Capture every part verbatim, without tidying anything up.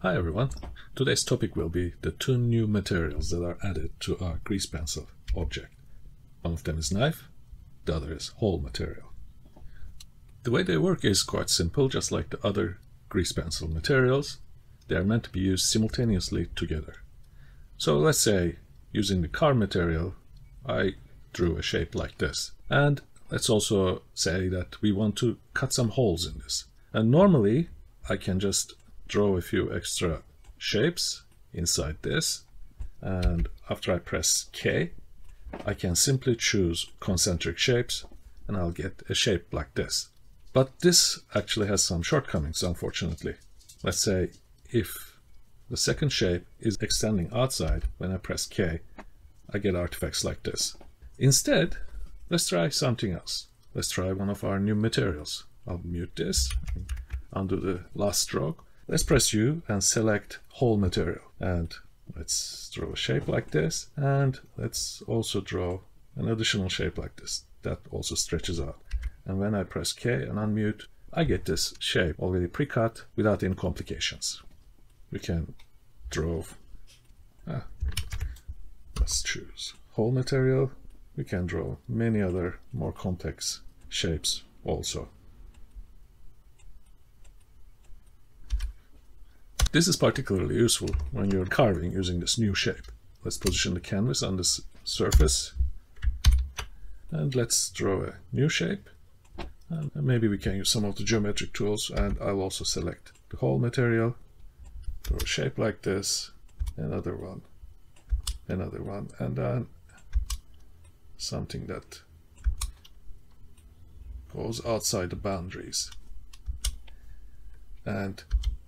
Hi everyone, today's topic will be the two new materials that are added to our grease pencil object. One of them is knife, the other is hole material. The way they work is quite simple, just like the other grease pencil materials. They are meant to be used simultaneously together. So let's say, using the car material, I drew a shape like this. And let's also say that we want to cut some holes in this. And normally, I can just draw a few extra shapes inside this, and after I press K, I can simply choose concentric shapes and I'll get a shape like this. But this actually has some shortcomings, unfortunately. Let's say if the second shape is extending outside, when I press K, I get artifacts like this. Instead, let's try something else. Let's try one of our new materials. I'll mute this, undo the last stroke. Let's press U and select hole material, and let's draw a shape like this, and let's also draw an additional shape like this that also stretches out. And when I press K and unmute, I get this shape already pre-cut without any complications. We can draw, ah, let's choose hole material. We can draw many other more complex shapes also. This is particularly useful when you're carving using this new shape. Let's position the canvas on this surface and let's draw a new shape. And maybe we can use some of the geometric tools, and I'll also select the whole material, draw a shape like this, another one, another one, and then something that goes outside the boundaries. And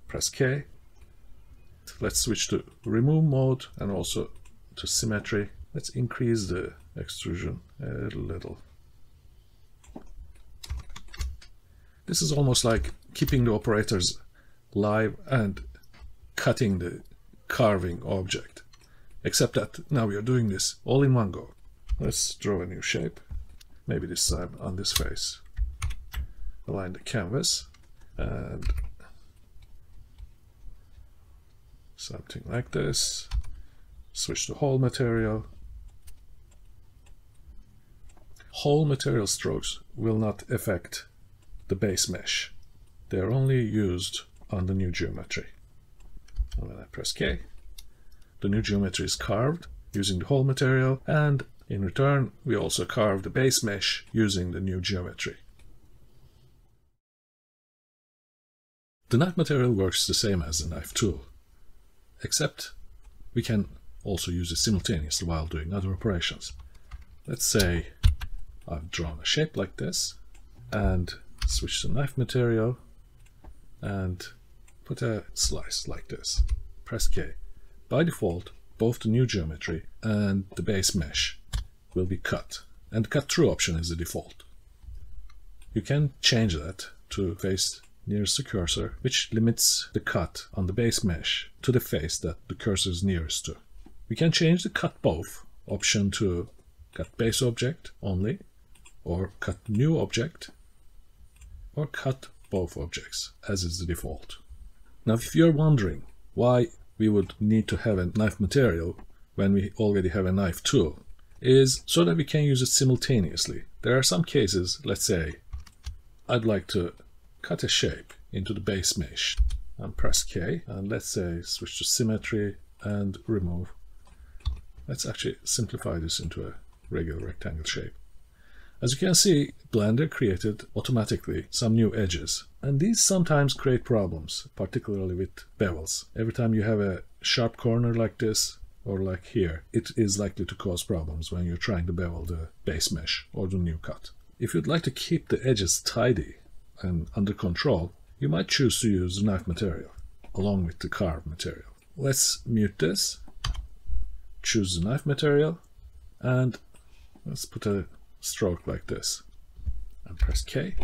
press K. Let's switch to remove mode and also to symmetry. Let's increase the extrusion a little. This is almost like keeping the operators live and cutting the carving object, except that now we are doing this all in one go. Let's draw a new shape, maybe this time on this face. Align the canvas and something like this. Switch to hole material. Hole material strokes will not affect the base mesh. They are only used on the new geometry. And when I press K, the new geometry is carved using the hole material, and in return, we also carve the base mesh using the new geometry. The knife material works the same as the knife tool, except we can also use it simultaneously while doing other operations. Let's say I've drawn a shape like this and switch to knife material and put a slice like this. Press K. By default, both the new geometry and the base mesh will be cut, and the cut through option is the default. You can change that to face nearest the cursor, which limits the cut on the base mesh to the face that the cursor is nearest to. We can change the cut both option to cut base object only, or cut new object, or cut both objects, as is the default. Now, if you're wondering why we would need to have a knife material when we already have a knife tool, is so that we can use it simultaneously. There are some cases, let's say, I'd like to cut a shape into the base mesh and press K, and let's say switch to symmetry and remove. Let's actually simplify this into a regular rectangle shape. As you can see, Blender created automatically some new edges, and these sometimes create problems, particularly with bevels. Every time you have a sharp corner like this or like here, it is likely to cause problems when you're trying to bevel the base mesh or the new cut. If you'd like to keep the edges tidy and under control, you might choose to use the knife material along with the carved material. Let's mute this, choose the knife material, and let's put a stroke like this and press K,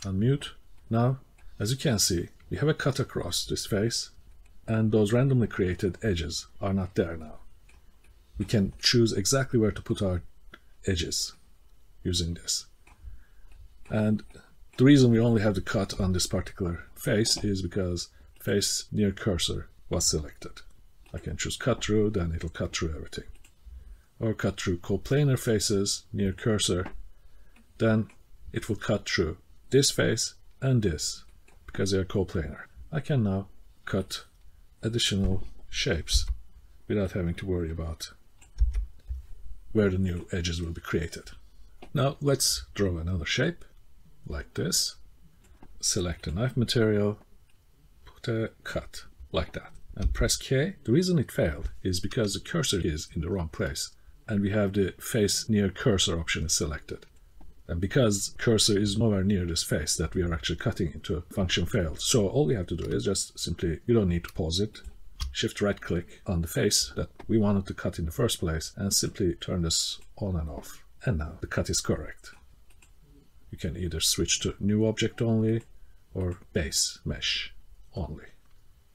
unmute. Now, as you can see, we have a cut across this face, and those randomly created edges are not there now. We can choose exactly where to put our edges using this. And The reason we only have the cut on this particular face is because face near cursor was selected. I can choose cut through, then it'll cut through everything. Or cut through coplanar faces near cursor, then it will cut through this face and this because they are coplanar. I can now cut additional shapes without having to worry about where the new edges will be created. Now let's draw another shape like this. Select the knife material, put a cut like that, and press K. The reason it failed is because the cursor is in the wrong place and we have the face near cursor option selected. And because cursor is nowhere near this face that we are actually cutting into, function failed. So all we have to do is just simply, you don't need to pause it, shift right click on the face that we wanted to cut in the first place and simply turn this on and off. And now the cut is correct. You can either switch to new object only or base mesh only.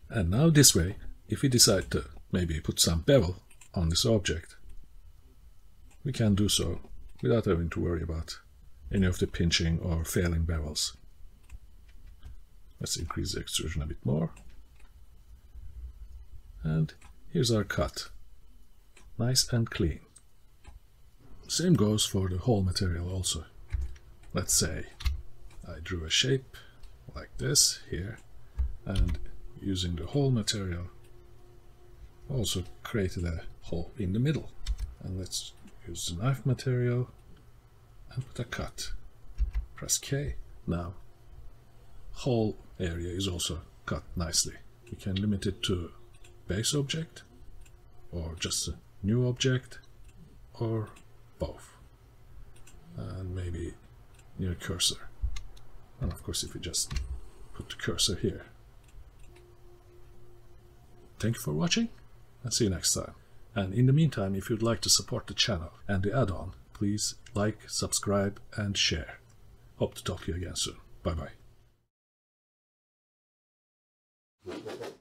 And now this way, if we decide to maybe put some bevel on this object, we can do so without having to worry about any of the pinching or failing bevels. Let's increase the extrusion a bit more. And here's our cut. Nice and clean. Same goes for the whole material also. Let's say I drew a shape like this here, and using the whole material also created a hole in the middle. And let's use the knife material and put a cut. Press K. Now whole area is also cut nicely. We can limit it to base object or just a new object or both, and maybe near cursor. And of course, if we just put the cursor here. Thank you for watching, and see you next time. And in the meantime, if you'd like to support the channel and the add-on, please like, subscribe, and share. Hope to talk to you again soon. Bye bye.